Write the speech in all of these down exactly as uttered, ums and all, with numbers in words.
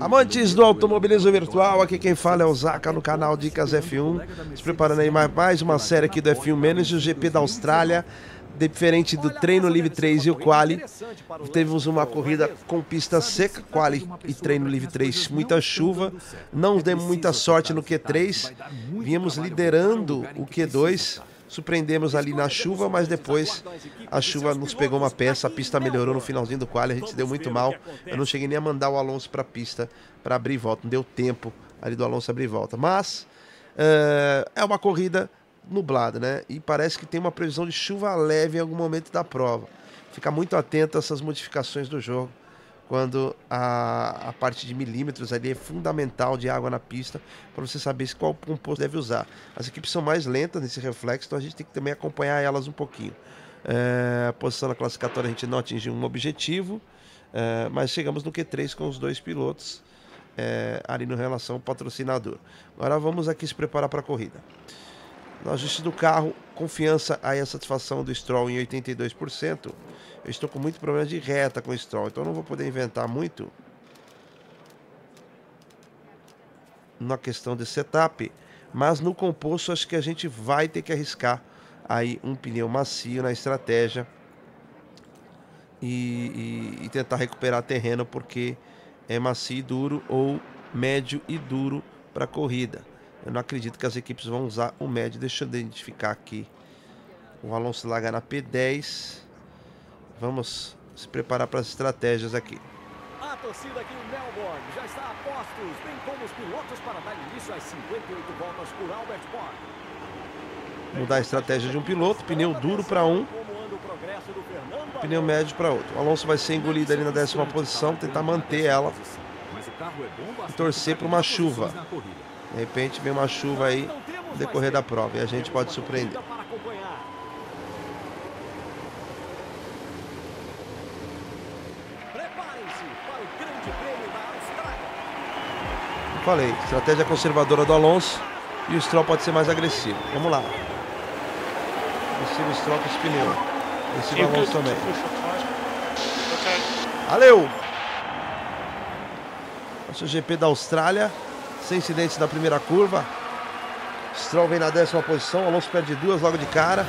Amantes do automobilismo virtual, aqui quem fala é o Zaka no canal Dicas F um, se preparando aí mais uma série aqui do F um Manager, o G P da Austrália. Diferente do treino livre três e o quali, tivemos uma corrida com pista seca, quali e treino livre três, muita chuva, não demos muita sorte no Q três, vínhamos liderando o Q dois, surpreendemos ali na chuva, mas depois a chuva nos pegou uma peça, a pista melhorou no finalzinho do quali, a gente se deu muito mal, eu não cheguei nem a mandar o Alonso para a pista para abrir volta, não deu tempo ali do Alonso abrir volta, mas uh, é uma corrida nublado, né? E parece que tem uma previsão de chuva leve em algum momento da prova. Fica muito atento a essas modificações do jogo, quando a, a parte de milímetros ali é fundamental de água na pista, para você saber qual composto deve usar. As equipes são mais lentas nesse reflexo, então a gente tem que também acompanhar elas um pouquinho. É, a posição na classificatória a gente não atingiu um objetivo, é, mas chegamos no Q três com os dois pilotos, é, ali no relação ao patrocinador. Agora vamos aqui se preparar para a corrida. No ajuste do carro, confiança aí a satisfação do Stroll em oitenta e dois por cento. Eu estou com muito problema de reta com o Stroll, então não vou poder inventar muito na questão de setup. Mas no composto acho que a gente vai ter que arriscar aí um pneu macio na estratégia e, e, e tentar recuperar terreno, porque é macio e duro ou médio e duro para a corrida. Eu não acredito que as equipes vão usar o médio. Deixa eu identificar aqui. O Alonso larga na P dez. Vamos se preparar para as estratégias aqui. A torcida aqui em Melbourne já está a postos, bem como os pilotos, para dar início às cinquenta e oito voltas por Albert Park. Mudar a estratégia de um piloto. Pneu duro para um, pneu médio para outro. O Alonso vai ser engolido ali na décima posição, tentar manter ela e torcer para uma chuva. De repente vem uma chuva aí no decorrer da prova e a gente pode surpreender. Eu falei, estratégia conservadora do Alonso e o Stroll pode ser mais agressivo. Vamos lá. Agressivo Stroll com os pneus. Agressivo Alonso também. Valeu! Nosso G P da Austrália. Sem incidentes na primeira curva. Stroll vem na décima posição. Alonso perde duas logo de cara.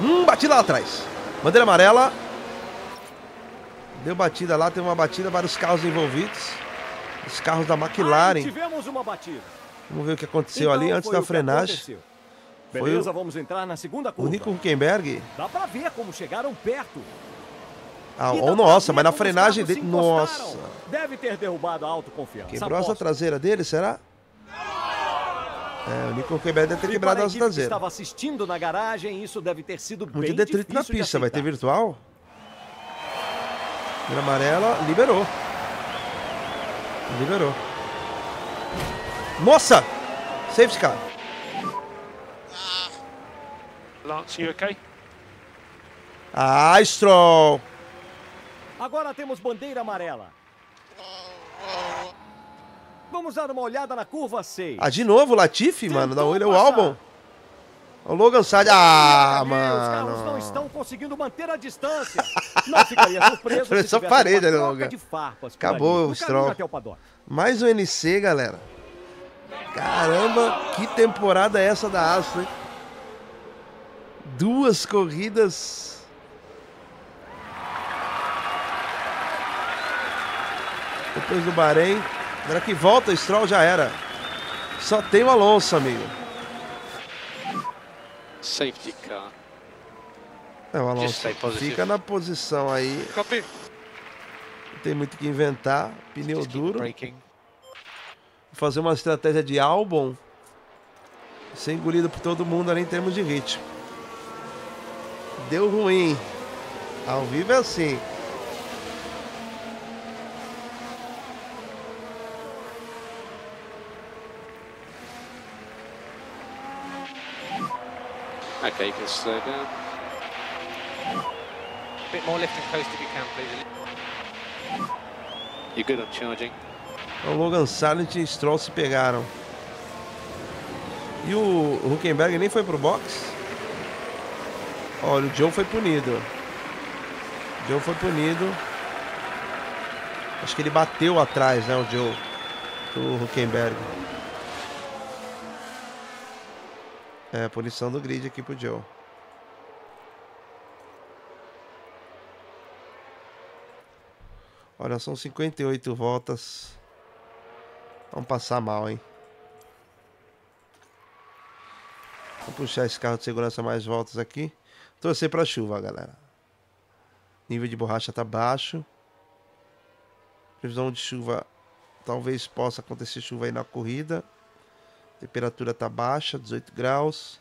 Hum, bati lá atrás. Bandeira amarela. Deu batida lá, teve uma batida. Vários carros envolvidos. Os carros da McLaren. Tivemos uma batida. Vamos ver o que aconteceu então, ali antes da frenagem. Beleza, o... vamos entrar na segunda curva. O Nico Hülkenberg. Dá pra ver como chegaram perto. Ah, oh, nossa, mas na frenagem dele... Nossa. Deve ter derrubado a autoconfiança. Quebrou essa traseira dele, será? É, o Nico Hülkenberg deve ter quebrado essa traseira. Estava assistindo na garagem, isso deve ter sido bem difícil de aceitar. Muito detrito na pista, vai ter virtual? Bandeira amarela, liberou. Liberou. Nossa! Safety car. Lance, you okay? Ah, Stroll. Agora temos bandeira amarela. Vamos dar uma olhada na curva seis. Ah, de novo o Latifi, mano. Dá olho ao Albon. O Logan Sargeant. Ah, mano. Os carros não estão conseguindo manter a distância. Não ficaria surpreso se tivesse uma troca de farpas. Acabou o Stroll. Mais um N C, galera. Caramba, que temporada é essa da Aston, hein? Duas corridas... Depois do Bahrein, agora que volta, Stroll já era. Só tem o Alonso, amigo. Safety car. É, o Alonso fica na posição aí. Copy. Não tem muito o que inventar. Pneu duro. Vou fazer uma estratégia de Albon. Ser engolido por todo mundo ali em termos de ritmo. Deu ruim. Ao vivo é assim. Okay, you can slow down. A bit more left and coast if you can, please. You're good on charging. O Logan Sargeant e Stroll se pegaram. E o Hülkenberg nem foi pro box. Olha, o Joe foi punido. Joe foi punido. Acho que ele bateu atrás, né, o Joe, do Hülkenberg. É, punição do grid aqui pro Joe. Olha, são cinquenta e oito voltas. Vamos passar mal, hein? Vou puxar esse carro de segurança mais voltas aqui. Torcer pra chuva, galera. Nível de borracha tá baixo. Previsão de chuva. Talvez possa acontecer chuva aí na corrida. Temperatura tá baixa, dezoito graus.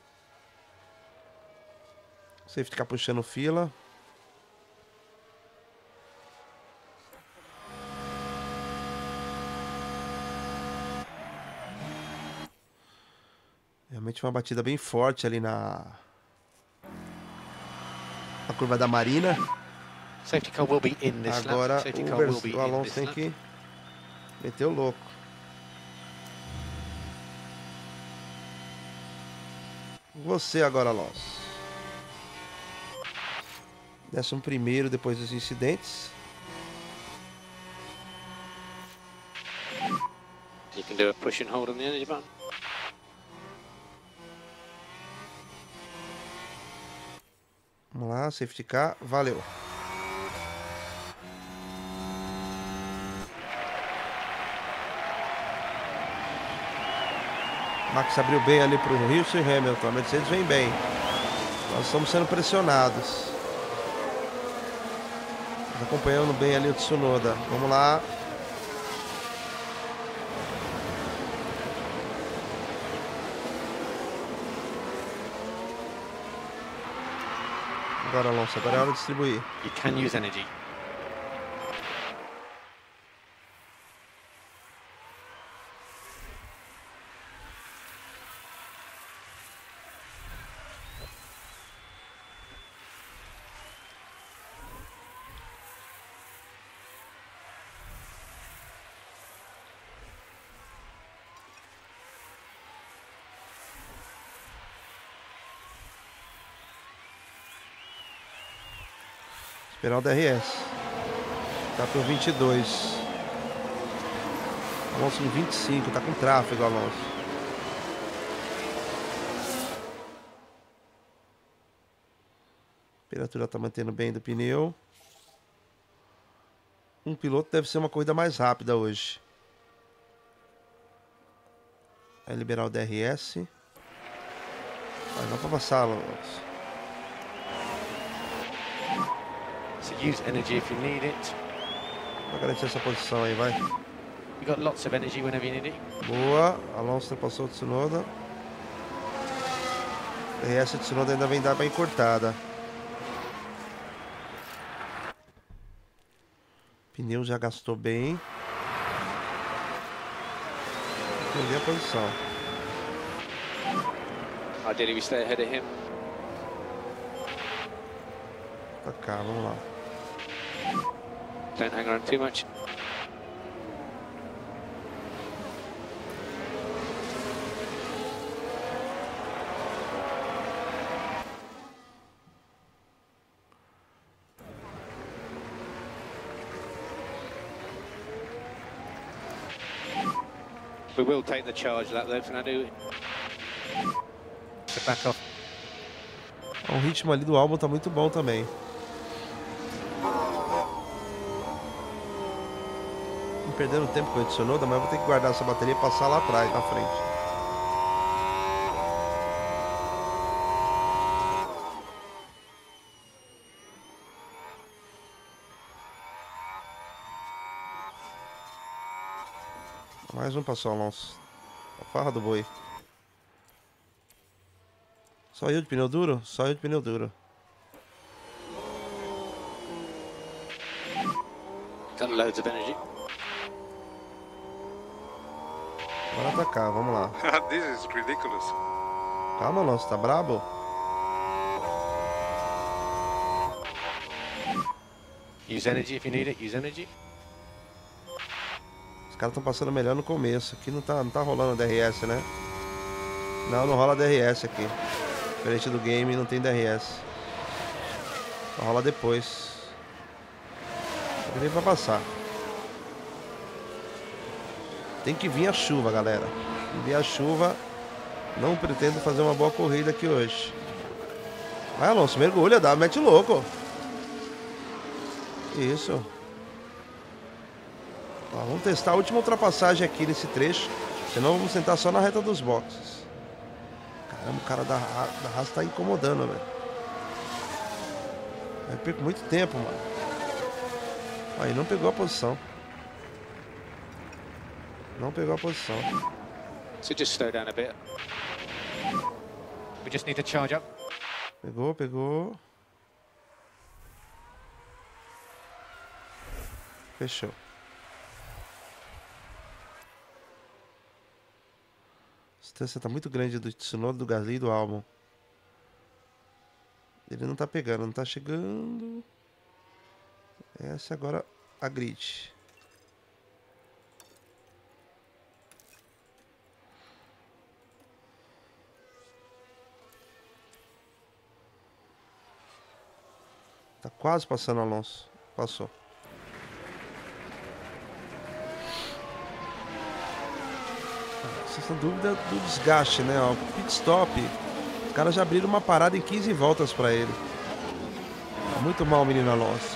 Sem ficar puxando fila. Realmente uma batida bem forte ali na... na curva da Marina. Safety car will be in this lap. Agora o Alonso tem que meter o louco. Você agora, Alonso. Décimo primeiro depois dos incidentes. You can do a push and hold on the energy button. Vamos lá, safety car, valeu. Max abriu bem ali para o Rio e Hamilton. A Mercedes vem bem. Nós estamos sendo pressionados. Acompanhando bem ali o Tsunoda. Vamos lá. Agora, Alonso, agora é hora de distribuir. You can use energy. Esperar o D R S. Tá com vinte e dois. Alonso com vinte e cinco. Tá com tráfego, Alonso. A temperatura tá mantendo bem do pneu. Um piloto deve ser uma corrida mais rápida hoje. Vai liberar o D R S. Mas não pra passar, Alonso. Use energy if you need it. Vou garantir essa posição aí, vai. You got lots of energy whenever you need it. Boa, Alonso ultrapassou o Tsunoda. E essa Tsunoda ainda vem dar bem cortada. Pneu já gastou bem. Perdi a posição. Ideally we stay ahead of him. Pra cá, vamos lá. Don't hang around too much. We will take the charge lap though, Fernando. Back off. O ritmo ali do Albon tá muito bom também. Perdendo tempo com o Tsunoda, mas vou ter que guardar essa bateria e passar lá atrás, na frente. Mais um passou, Alonso. A farra do boi. Só eu de pneu duro? Só eu de pneu duro. Got loads of energy. Bora atacar, vamos lá. This is ridiculous. Calma, Alonso, tá brabo? Use energy if you need it, use energy. Os caras estão passando melhor no começo. Aqui não tá, não tá rolando D R S, né? Não, não rola D R S aqui. Diferente do game, não tem D R S. Só rola depois. que nem vai passar. Tem que vir a chuva, galera. Se vier a chuva, não pretendo fazer uma boa corrida aqui hoje. Vai, Alonso, mergulha, dá, mete louco. Isso. Ó, vamos testar a última ultrapassagem aqui nesse trecho. Senão vamos sentar só na reta dos boxes. Caramba, o cara da, da Haas tá incomodando, velho. Eu perco muito tempo, mano. Aí não pegou a posição. Não pegou a posição. So just slow down a bit. We just need to charge up. Pegou, pegou. Fechou. A distância tá muito grande do Tsunoda, do Gasly e do Albon. Ele não tá pegando, não tá chegando. Essa agora a grid. Tá quase passando, Alonso. Passou. Essa dúvida do desgaste, né? O pit stop. Os caras já abriram uma parada em quinze voltas pra ele. Muito mal, menino Alonso.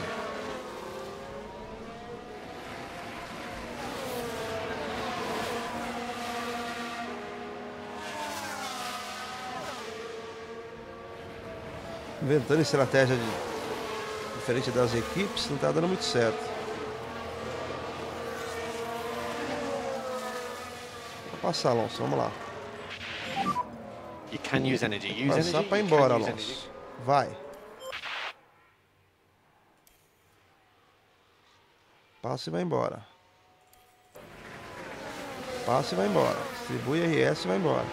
Inventando estratégia de... diferente das equipes, não tá dando muito certo. Vou passar, Alonso, vamos lá. You can use energy. Use energy. Passar para ir embora, Alonso. Vai. Passa e vai embora. Passa e vai embora. Distribui R S e vai embora.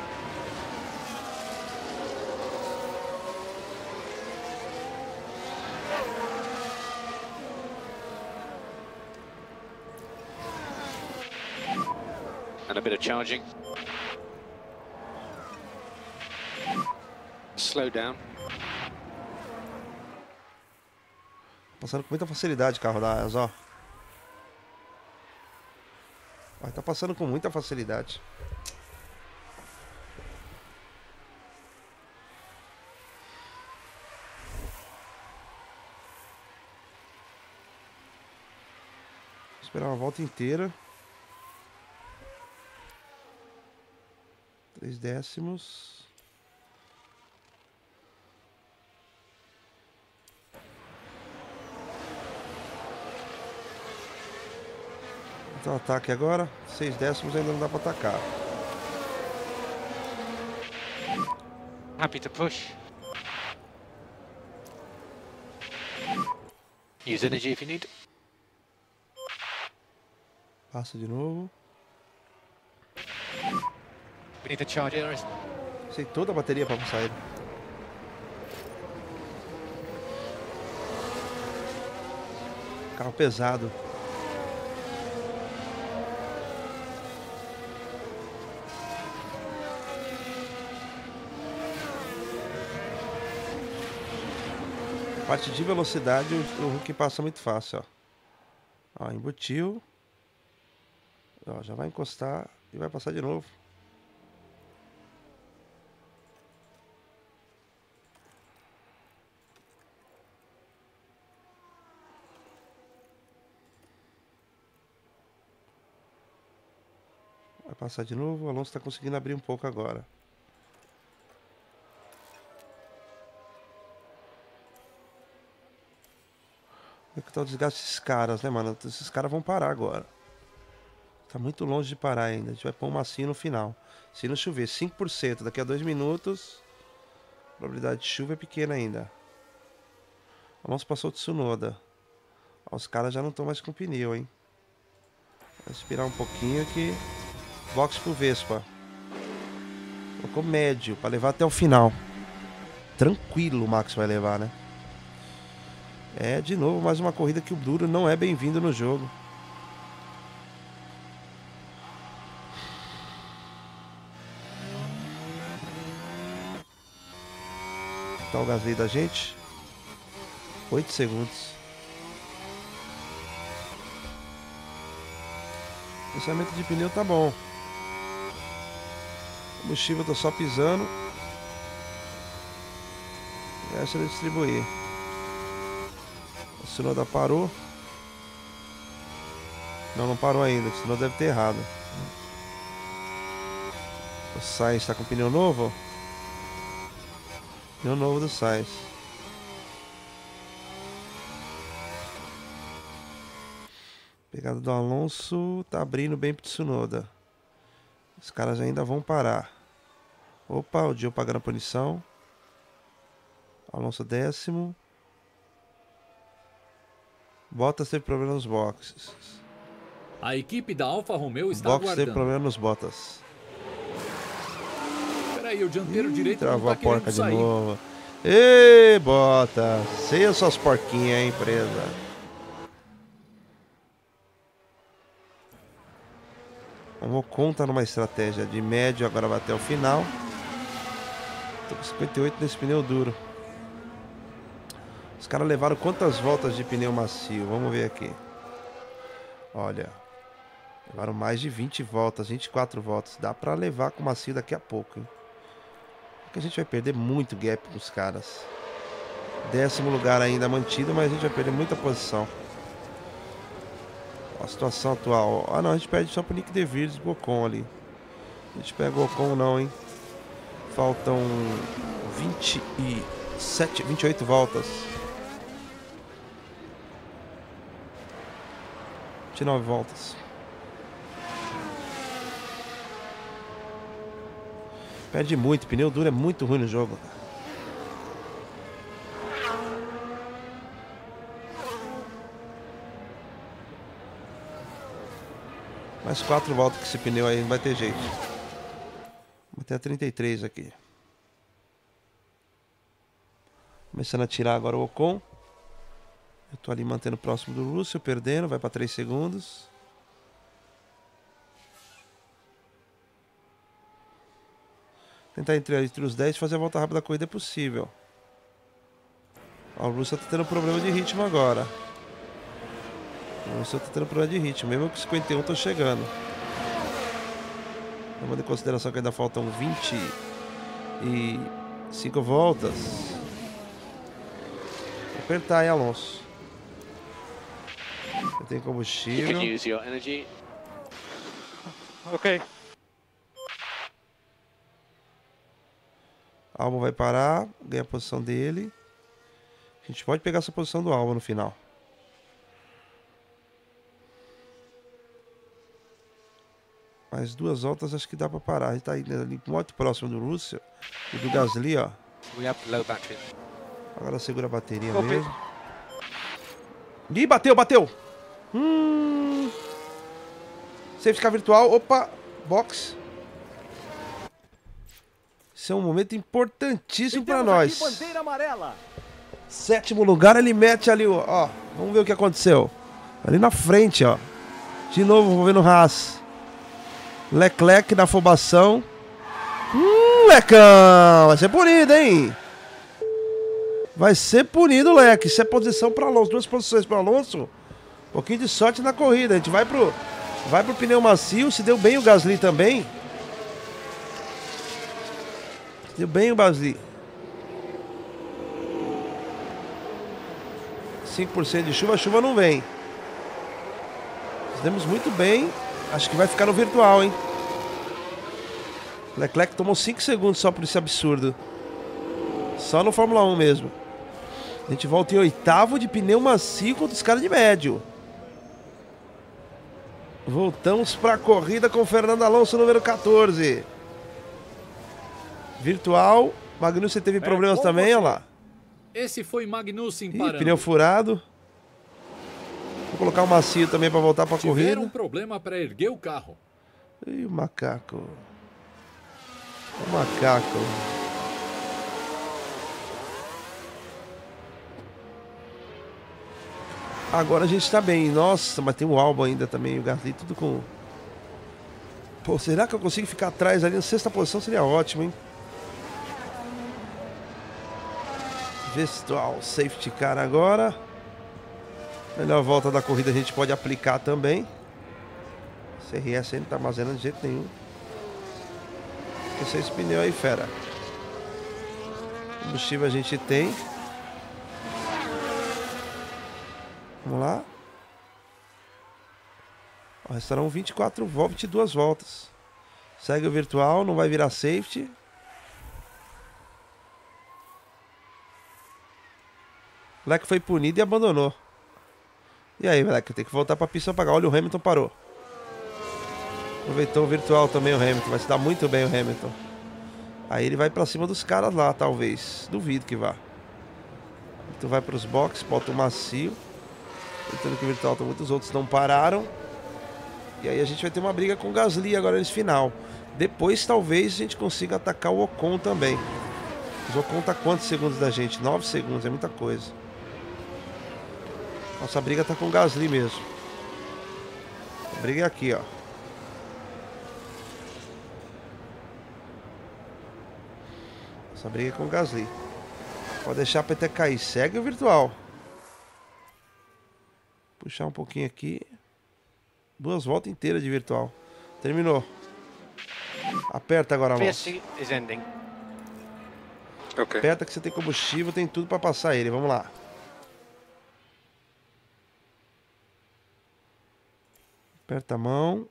And a bit of charging. Slow down. Passando com muita facilidade o carro da Haas, ó. Ó, tá passando com muita facilidade. Vou esperar uma volta inteira. Três décimos. Então ataque agora, seis décimos ainda não dá para atacar. Happy to push. Use energy if you need. Passa de novo. We need to charge it. Sei toda a bateria para passar ele. Carro pesado. Parte de velocidade, o Hulk passa muito fácil, ó. Ó, embutiu. Ó, já vai encostar e vai passar de novo. Vai passar de novo. O Alonso está conseguindo abrir um pouco agora. Que tá o desgaste desses caras, né, mano? Esses caras vão parar agora. Tá muito longe de parar ainda. A gente vai pôr um macio no final. Se não chover, cinco por cento. Daqui a dois minutos, a probabilidade de chuva é pequena ainda. Alonso passou o Tsunoda. Ó, os caras já não estão mais com pneu, hein? Vai esperar um pouquinho aqui. Box pro Vespa. Colocou médio pra levar até o final. Tranquilo o Max vai levar, né? É, de novo, mais uma corrida que o duro não é bem-vindo no jogo. Tá o Gasly da gente. oito segundos. Pensamento de pneu tá bom. O combustível tá só pisando. Essa ele distribuir. O Tsunoda parou. Não, não parou ainda. O Tsunoda deve ter errado. O Sainz tá com pneu novo. Pneu novo do Sainz. Pegada do Alonso, tá abrindo bem pro Tsunoda. Os caras ainda vão parar. Opa, o Joe pagando a punição. Alonso décimo. Bottas teve problema nos boxes. A equipe da Alfa Romeo está aguardando. Bottas teve problema nos Bottas. Peraí, o dianteiro Ih, direito travou tá a porca de sair. novo. Ê, Bottas, seja suas porquinhas, hein, empresa. O Ocon tá numa estratégia de médio, agora vai até o final. Tô com cinquenta e oito nesse pneu duro. Os caras levaram quantas voltas de pneu macio? Vamos ver aqui. Olha, levaram mais de vinte voltas, vinte e quatro voltas. Dá pra levar com macio daqui a pouco, hein? Porque a gente vai perder muito gap pros caras. Décimo lugar ainda mantido, mas a gente vai perder muita posição. A situação atual. Ah não, a gente perde só pro Nyck de Vries e pro Ocon ali. A gente pega o Ocon não, hein? Faltam vinte e sete, vinte e oito voltas. vinte e nove voltas. Perde muito, pneu duro é muito ruim no jogo. Mais quatro voltas com esse pneu aí, não vai ter jeito. Vou até trinta e três aqui. Começando a tirar agora o Ocon. Eu tô ali mantendo próximo do Russell, perdendo, vai para três segundos. Tentar entrar entre os dez e fazer a volta rápida da corrida é possível. Ó, o Russell tá tendo problema de ritmo agora. Eu estou tentando problema de ritmo, mesmo com cinquenta e um estou chegando. Levando em consideração que ainda faltam vinte e cinco voltas. Vou apertar aí, Alonso. Eu tenho combustível. Ok. Albon vai parar, ganha a posição dele. A gente pode pegar essa posição do Albon no final. Mais duas voltas acho que dá pra parar. A gente tá ali muito próximo do Russell e do Gasly, ó. Agora segura a bateria Copy. mesmo. Ih, bateu, bateu! Hum. Safety car virtual, opa! Box. Esse é um momento importantíssimo pra nós. Sétimo lugar, ele mete ali, ó. Vamos ver o que aconteceu. Ali na frente, ó. De novo, vou ver no Haas. Leclerc na afobação. Hum, Lecão! Vai ser punido, hein? Vai ser punido, Lec. Isso é posição para Alonso. Duas posições para Alonso. Um pouquinho de sorte na corrida. A gente vai pro, vai pro pneu macio. Se deu bem o Gasly também. Se deu bem o Gasly. cinco por cento de chuva. A chuva não vem. Nós demos muito bem. Acho que vai ficar no virtual, hein? Leclerc tomou cinco segundos só por esse absurdo. Só no Fórmula um mesmo. A gente volta em oitavo de pneu macio contra os caras de médio. Voltamos para a corrida com Fernando Alonso, número quatorze. Virtual. Magnussen teve problemas é, também, você... olha lá. Esse foi Magnussen parando. Ih, pneu furado. Vou colocar o macio também para voltar para a corrida. Tiveram um problema para erguer o carro. E o macaco. O macaco. Agora a gente está bem. Nossa, mas tem o Albon ainda também. O Gasly tudo com... Pô, será que eu consigo ficar atrás ali na sexta posição? Seria ótimo, hein? Virtual safety car agora. Melhor volta da corrida a gente pode aplicar também. C R S não tá armazenando de jeito nenhum. Esse pneu aí, fera. Combustível a gente tem. Vamos lá. Ó, restarão vinte e quatro, vinte e duas voltas. Segue o virtual, não vai virar safety. O moleque foi punido e abandonou. E aí, moleque, tem que voltar pra pista apagar. Olha, o Hamilton parou. Aproveitou o virtual também o Hamilton. Vai se dar muito bem o Hamilton. Aí ele vai pra cima dos caras lá, talvez. Duvido que vá. Tu vai pros boxes, bota o macio. Tentando que o virtual, muitos outros não pararam. E aí a gente vai ter uma briga com o Gasly agora nesse final. Depois talvez a gente consiga atacar o Ocon também. Mas o Ocon tá quantos segundos da gente? nove segundos, é muita coisa. Nossa briga tá com o Gasly mesmo. A briga é aqui, ó. Nossa briga é com o Gasly. Pode deixar a P T cair. Segue o virtual. Puxar um pouquinho aqui. Duas voltas inteiras de virtual. Terminou. Aperta agora, Alonso. Okay. Aperta que você tem combustível, tem tudo pra passar ele. Vamos lá. Aperta a mão.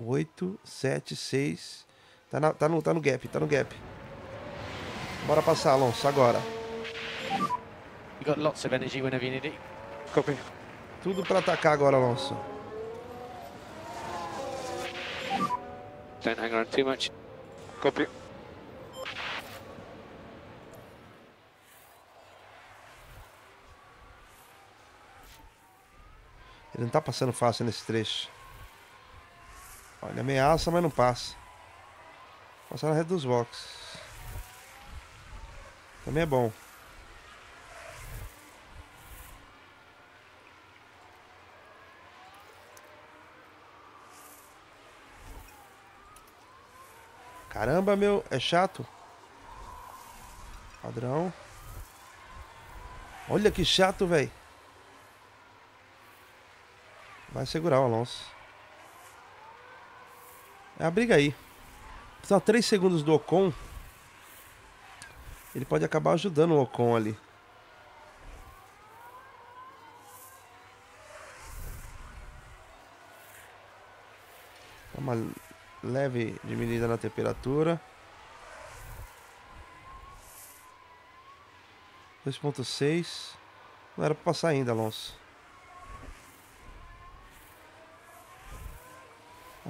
oito, sete, seis. Tá, na, tá, no, tá no gap, tá no gap. Bora passar, Alonso, agora. You got lots of energy whenever you need it. Copy. Tudo pra atacar agora, Alonso. Don't hang on too much. Copy. Ele não tá passando fácil nesse trecho. Olha, ameaça, mas não passa. Passar na reta dos boxes. Também é bom. Caramba, meu, é chato. Padrão. Olha que chato, velho. Vai segurar o Alonso. É a briga aí. Só três segundos do Ocon. Ele pode acabar ajudando o Ocon ali. Dá uma leve diminuída na temperatura. dois ponto seis. Não era pra passar ainda, Alonso.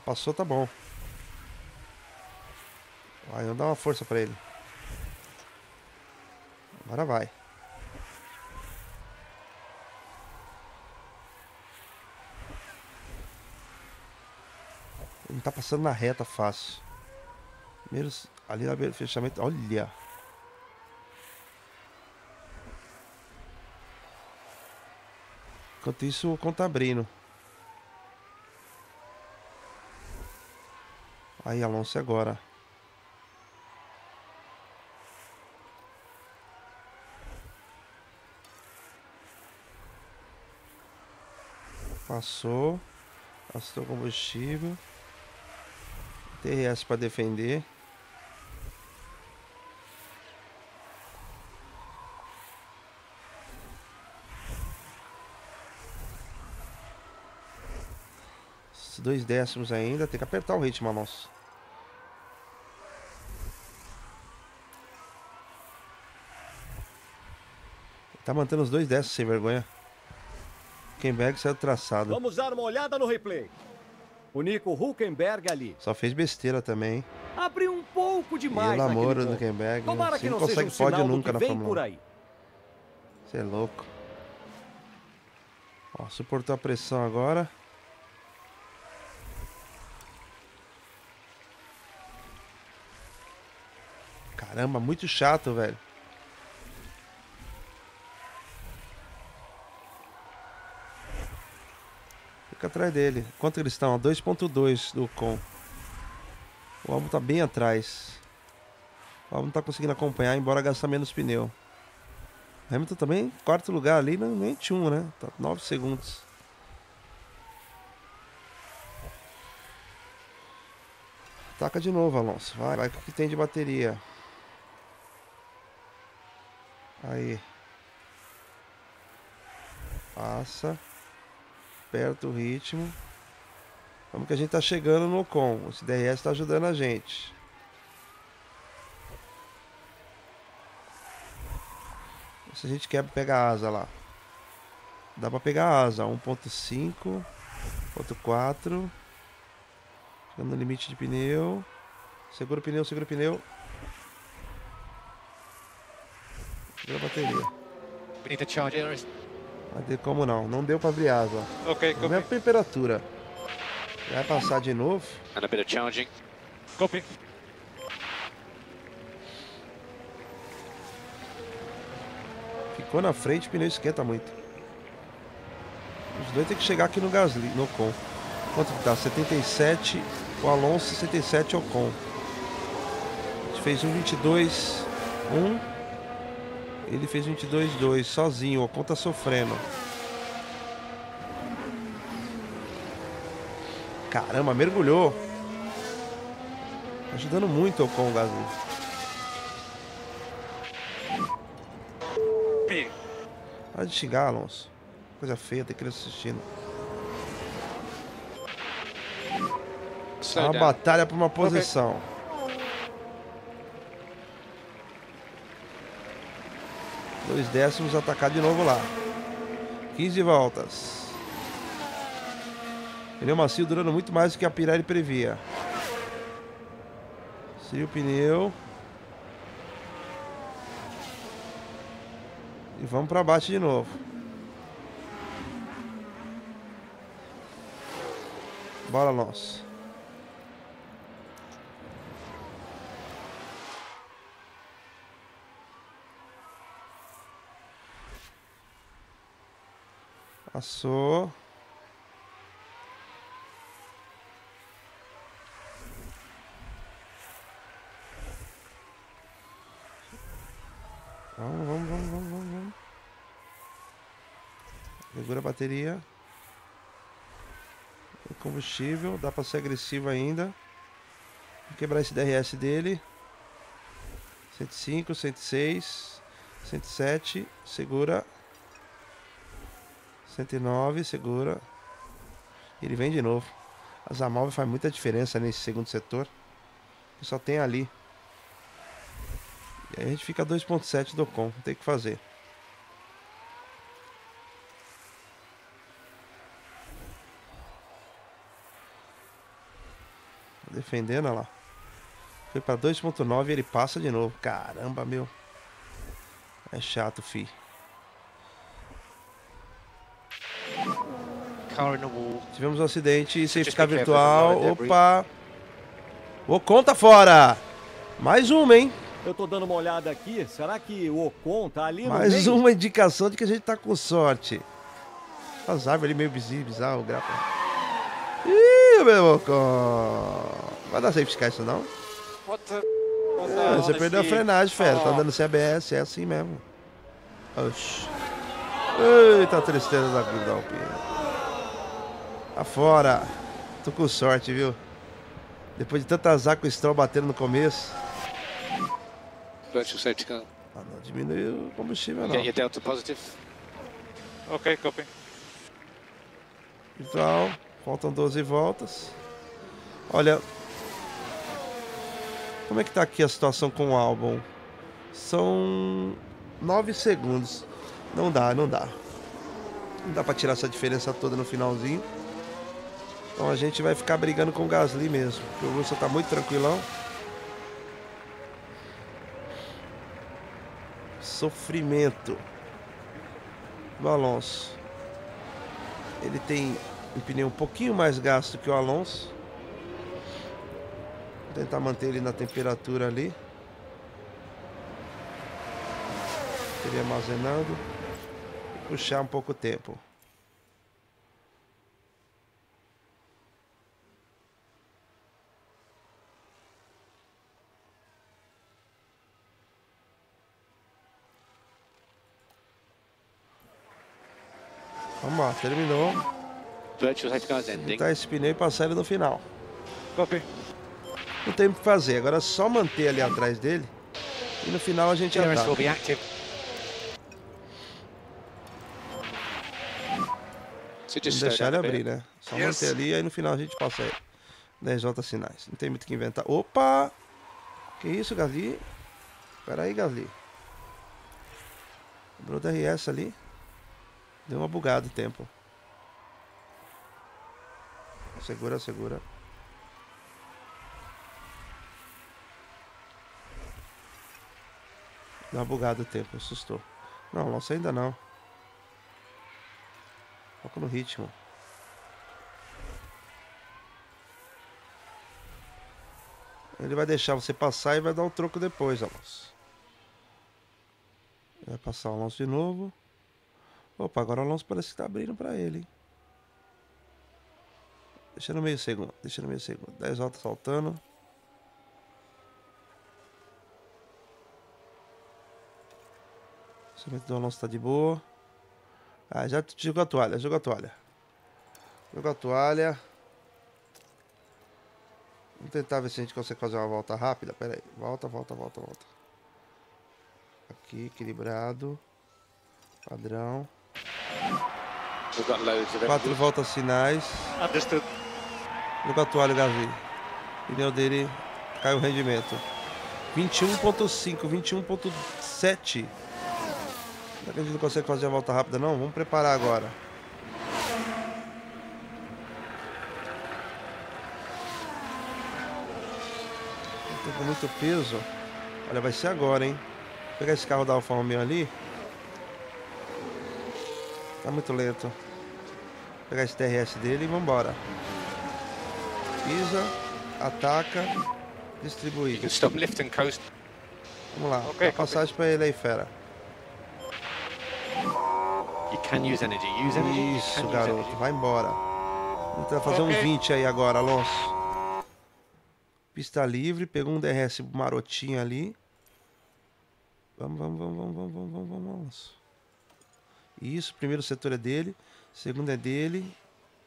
Passou, tá bom. Vai, eu dou uma força pra ele. Agora vai. Não tá passando na reta fácil. Primeiro, ali no fechamento. Olha. Enquanto isso, o conta abrindo. Aí, Alonso agora. Passou. Gastou combustível. T R S para defender. Os dois décimos ainda. Tem que apertar o ritmo, Alonso. Tá mantendo os dois décimos sem vergonha. Hülkenberg saiu traçado. Vamos dar uma olhada no replay. O Nico Hülkenberg ali. Só fez besteira também. Abriu um pouco demais. E o namoro do Hülkenberg. Tomara que não seja um sinal do que vem por aí. Você é louco. Ó, suportou a pressão agora. Caramba, muito chato, velho. Fica atrás dele. Quanto eles estão? dois ponto dois do Ocon. O Albon tá bem atrás. O Albon tá conseguindo acompanhar, embora gastar menos pneu. Hamilton também, quarto lugar ali, nem tinha um, né? Tá nove segundos. Ataca de novo, Alonso. Vai, vai com o que tem de bateria. Aí. Passa. Aperta o ritmo. Vamos que a gente tá chegando no Ocon. Esse D R S tá ajudando a gente. Se a gente quer pegar a asa lá. Dá pra pegar a asa. um ponto cinco, um ponto quatro. Chegando no limite de pneu. Segura o pneu, segura o pneu. Segura a bateria. Mas de como não? Não deu pra abrir a asa. Ok, copy. Mesma temperatura. Vai passar de novo. And a bit of challenging. Copy. Ficou na frente, o pneu esquenta muito. Os dois tem que chegar aqui no Gasly, no Ocon. Quanto que tá? setenta e sete o Alonso, sessenta e sete o Ocon. A gente fez um vinte e dois um. Ele fez vinte e dois dois sozinho, o Ocon tá sofrendo. Caramba, mergulhou. Tá ajudando muito o Ocon, o Gasly. Para de xingar, Alonso. Coisa feia, tem criança assistindo. É uma batalha por uma posição. Okay. Dois décimos, atacar de novo lá. quinze voltas. Pneu macio durando muito mais do que a Pirelli previa. Seria o pneu. E vamos para baixo de novo. Bora, Alonso. Passou. Vamos, vamos, vamos, vamos, vamos. Segura a bateria. O combustível. Dá pra ser agressivo ainda. Vou quebrar esse D R S dele. cento e cinco, cento e seis, cento e sete. Segura. cento e nove. Segura. Ele vem de novo. As asa móvel faz muita diferença nesse segundo setor. Que só tem ali. E aí a gente fica dois ponto sete do Ocon. Não tem o que fazer. Defendendo, olha lá. Foi pra dois ponto nove e ele passa de novo. Caramba, meu. É chato, fi. Tivemos um acidente e sem ficar virtual. Opa. O Ocon tá fora. Mais uma, hein? Eu tô dando uma olhada aqui. Será que o Ocon tá ali no meio? Mais uma indicação de que a gente tá com sorte. As árvores ali meio bizarro, o grapa. Ih, meu Ocon. Vai dar safety car isso não? What the... What the... É, você perdeu a frenagem, fera. Oh. Tá andando sem A B S, é assim mesmo. Oxi. Eita, tristeza da vida, Alpine. Tá fora. Tô com sorte, viu? Depois de tanta azar com o Stroll batendo no começo. Ah, não diminuiu o combustível, não. Ok, copy. Então, faltam doze voltas. Olha... Como é que tá aqui a situação com o Albon? São nove segundos. Não dá, não dá. Não dá pra tirar essa diferença toda no finalzinho. Então a gente vai ficar brigando com o Gasly mesmo. Porque o Russell tá muito tranquilão. Sofrimento do Alonso. Ele tem um pneu um pouquinho mais gasto que o Alonso. Tentar manter ele na temperatura ali. Ele armazenando. E puxar um pouco o tempo. Vamos lá, terminou. Vou botar esse pneu e passar ele no final. Copy. não tem o que fazer. Agora é só manter ali atrás dele e no final a gente ataca. Vamos deixar ele abrir, né? Só manter ali e aí no final a gente passa ele. dez voltas sinais. Não tem muito o que inventar. Opa! Que isso, Gasly? Pera aí, Gasly. Cobrou da R S ali. Deu uma bugada o tempo. Segura, segura. Deu uma bugada o tempo, assustou. Não, Alonso ainda não. Foca no ritmo. Ele vai deixar você passar e vai dar um troco depois, Alonso. Vai passar o Alonso de novo. Opa, agora o Alonso parece que tá abrindo pra ele, hein? Deixa no meio segundo, deixa no meio segundo. dez voltas saltando. O lançamento do Alonso tá de boa. Ah, já jogou a toalha, jogou a toalha. Jogou a toalha. Vamos tentar ver se a gente consegue fazer uma volta rápida. Pera aí, volta, volta, volta, volta. Aqui, equilibrado. Padrão. Quatro voltas sinais. Understood. Jogou a toalha, Gasly. O pneu dele caiu o rendimento. vinte e um ponto cinco, vinte e um ponto sete. Será que a gente não consegue fazer a volta rápida não? Vamos preparar agora. Tô com muito peso. Olha, vai ser agora, hein? Vou pegar esse carro da Alfa Romeo ali. Tá muito lento. Vou pegar esse T R S dele e vambora. Pisa, ataca, distribui. Stop, lift and coast. Vamos lá, okay, dá passagem para ele aí, fera. You can use energy. Use energy. Isso, you can garoto, use energy. Vai embora. Vamos fazer okay. um vinte aí agora, Alonso. Pista livre, pegou um D R S marotinho ali. Vamos, vamos, vamos, vamos, vamos, vamos, vamos, vamos, vamos. Isso, primeiro setor é dele, segundo é dele,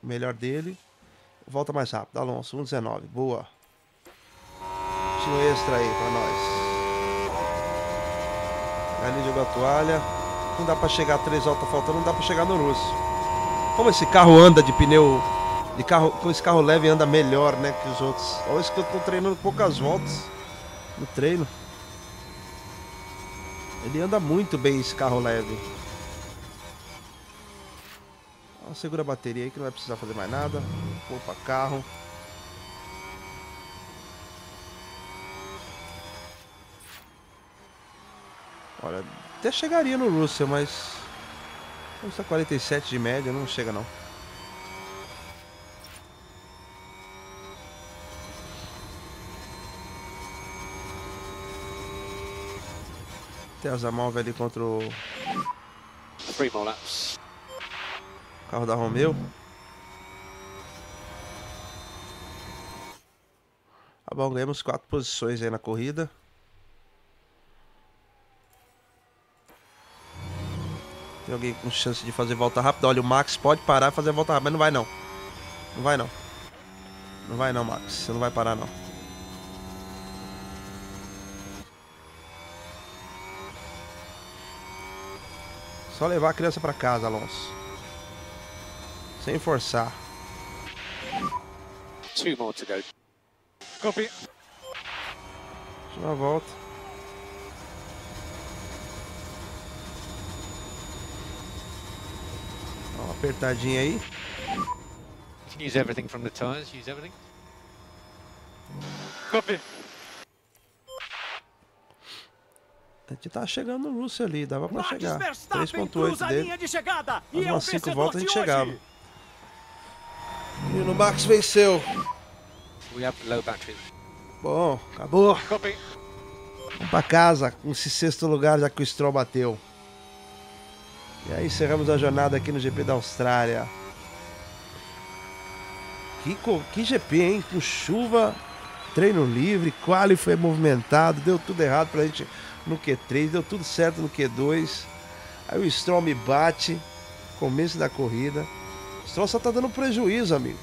melhor dele. Volta mais rápido, Alonso, um dezenove, boa. Tiro extra aí pra nós. Ali jogou a toalha. Não dá pra chegar, três voltas faltando, não dá pra chegar no Russo. Como esse carro anda de pneu, de carro, como esse carro leve anda melhor, né, que os outros. Olha isso que eu tô treinando poucas voltas no treino. Ele anda muito bem esse carro leve. Ó, segura a bateria aí que não vai precisar fazer mais nada. Opa, carro. Olha, até chegaria no Russell, mas vamos a quarenta e sete de média, não chega não. Tem as Amalve ali contra o carro da Romeo. Ah, bom, ganhamos quatro posições aí na corrida. Tem alguém com chance de fazer volta rápida? Olha, o Max pode parar e fazer volta rápida, mas não vai não. Não vai não. Não vai não, Max. Você não vai parar não. Só levar a criança pra casa, Alonso. Sem forçar. Two more to go. Copy. Deixa uma volta. Uma apertadinha aí. Use everything from the tires, use everything. Copy. A gente tá chegando no Russell ali, dava pra Max chegar. três ponto oito dele. De umas cinco voltas a gente chegava. E o Max venceu. We have low battery. Bom, acabou. Copy. Vamos pra casa com esse sexto lugar já que o Stroll bateu. E aí encerramos a jornada aqui no G P da Austrália. Que, que G P, hein? Com chuva, treino livre, quali foi movimentado, deu tudo errado pra gente no Q três, deu tudo certo no Q dois. Aí o Stroll me bate, começo da corrida. O Stroll só tá dando prejuízo, amigo.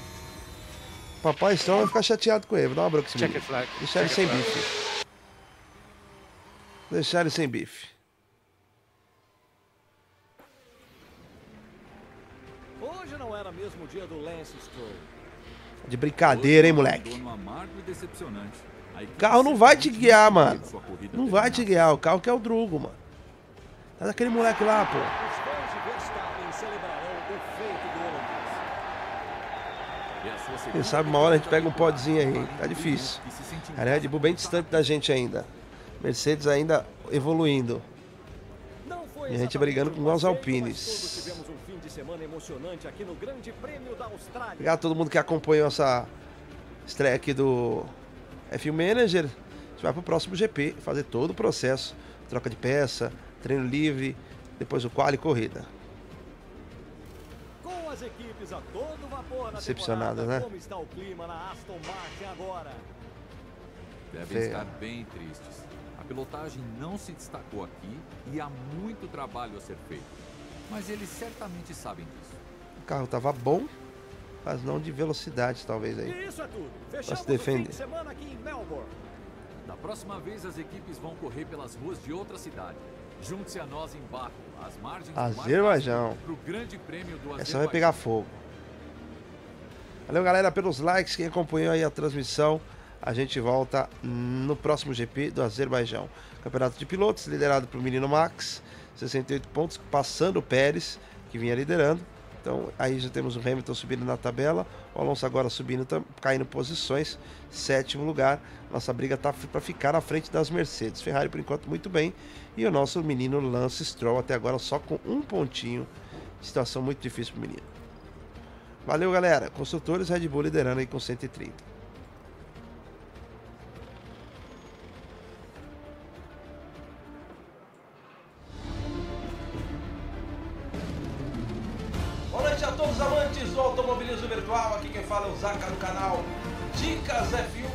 papai Stroll vai ficar chateado com ele. Vou dar uma bronca esse bife. Deixar ele sem bife. Deixar ele sem bife. Hoje não era mesmo o dia do Lance Stroll. De brincadeira, hein, moleque. O carro não vai te guiar, mano. Não vai te guiar. O carro que é o Drugo, mano. Tá daquele moleque lá, pô. Quem sabe uma hora a gente pega um podzinho aí. Tá difícil. A Red Bull bem distante da gente ainda. Mercedes ainda evoluindo. E a gente brigando com os Alpines. Obrigado a todo mundo que acompanhou essa estreia aqui do F um Manager. A gente vai pro próximo G P fazer todo o processo. Troca de peça, treino livre, depois o quali e corrida. Com as equipes a todo vapor na decepcionada, né? Como está o clima na Aston Martin agora? Devem estar bem tristes. A pilotagem não se destacou aqui e há muito trabalho a ser feito. Mas eles certamente sabem disso. O carro estava bom, mas não de velocidade, talvez aí. E isso é tudo. Fechamos o fim de semana aqui em Melbourne. Da próxima vez as equipes vão correr pelas ruas de outra cidade. Junte-se a nós em Baku, às margens Azerbaijão. Para o grande prêmio do Azerbaijão. Essa vai pegar fogo. Valeu, galera, pelos likes. Quem acompanhou aí a transmissão, a gente volta no próximo G P do Azerbaijão. Campeonato de pilotos, liderado por menino Max, sessenta e oito pontos, passando o Pérez, que vinha liderando. Então, aí já temos o Hamilton subindo na tabela, o Alonso agora subindo, caindo posições, sétimo lugar. Nossa briga está para ficar na frente das Mercedes. Ferrari, por enquanto, muito bem. E o nosso menino Lance Stroll, até agora só com um pontinho. Situação muito difícil para o menino. Valeu, galera. Construtores, Red Bull liderando aí com cento e trinta. Amantes do automobilismo virtual, aqui quem fala é o Zaka no canal Dicas F um.